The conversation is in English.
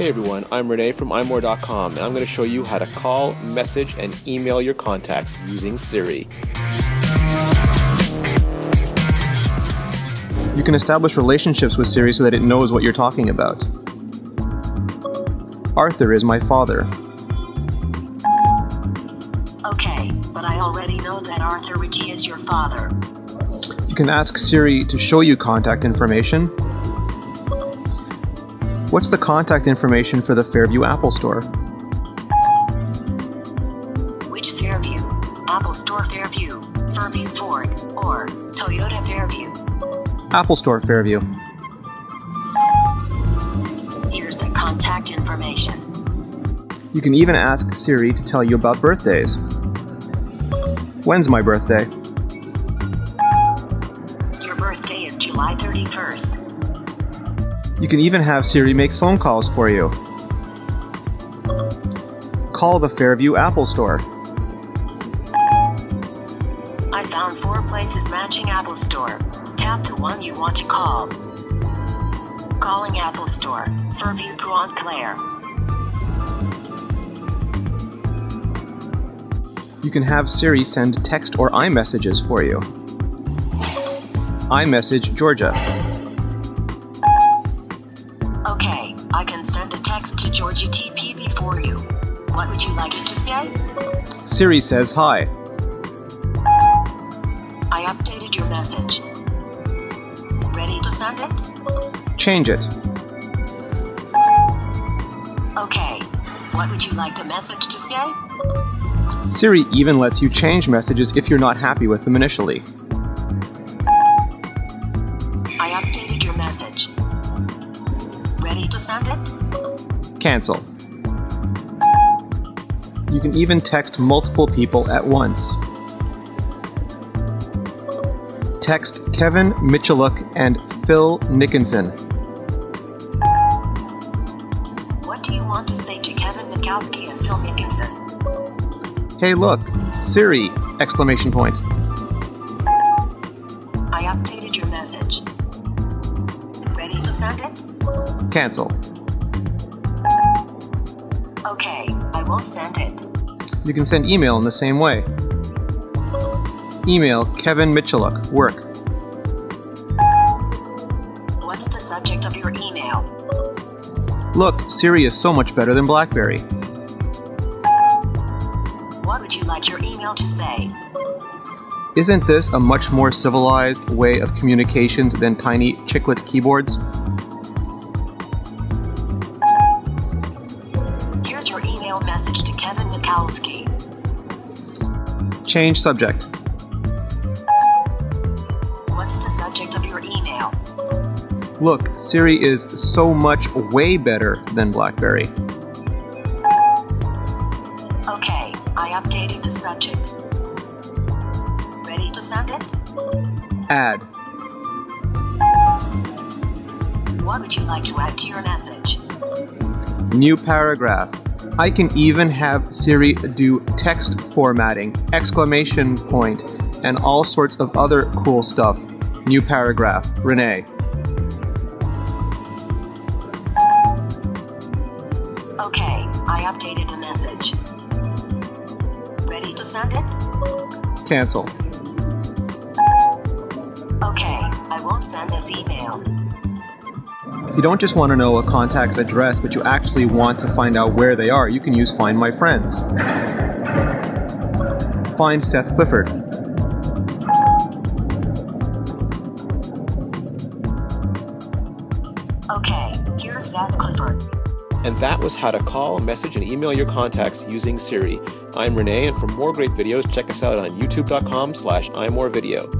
Hey everyone, I'm Renee from iMore.com, and I'm going to show you how to call, message, and email your contacts using Siri. You can establish relationships with Siri so that it knows what you're talking about. Arthur is my father. Okay, but I already know that Arthur Ritchie is your father. You can ask Siri to show you contact information. What's the contact information for the Fairview Apple Store? Which Fairview? Apple Store Fairview, Fairview Ford, or Toyota Fairview? Apple Store Fairview. Here's the contact information. You can even ask Siri to tell you about birthdays. When's my birthday? Your birthday is July 31st. You can even have Siri make phone calls for you. Call the Fairview Apple Store. I found 4 places matching Apple Store. Tap the one you want to call. Calling Apple Store, Fairview Grand Claire. You can have Siri send text or iMessages for you. iMessage Georgia. Okay, I can send a text to Georgie TPB for you. What would you like it to say? Siri says hi. I updated your message. Ready to send it? Change it. Okay, what would you like the message to say? Siri even lets you change messages if you're not happy with them initially. I updated your message. Ready to send it? Cancel. You can even text multiple people at once. Text Kevin Michaluk and Phil Nickinson. What do you want to say to Kevin Mikalski and Phil Nickinson? Hey look, Siri! Exclamation point. I updated your message. Ready to send it? Cancel. Okay, I won't send it. You can send email in the same way. Email Kevin Michaluk, work. What's the subject of your email? Look, Siri is so much better than Blackberry. What would you like your email to say? Isn't this a much more civilized way of communications than tiny chiclet keyboards? Message to Kevin Mikalski. Change subject. What's the subject of your email? Look, Siri is so much way better than Blackberry. Okay, I updated the subject. Ready to send it? Add. What would you like to add to your message? New paragraph. I can even have Siri do text formatting, exclamation point, and all sorts of other cool stuff. New paragraph, Renee. Okay, I updated the message. Ready to send it? Cancel. Okay, I won't send this email. If you don't just want to know a contact's address, but you actually want to find out where they are, you can use Find My Friends. Find Seth Clifford. Okay, here's Seth Clifford. And that was how to call, message, and email your contacts using Siri. I'm Renee, and for more great videos, check us out on youtube.com/iMoreVideo.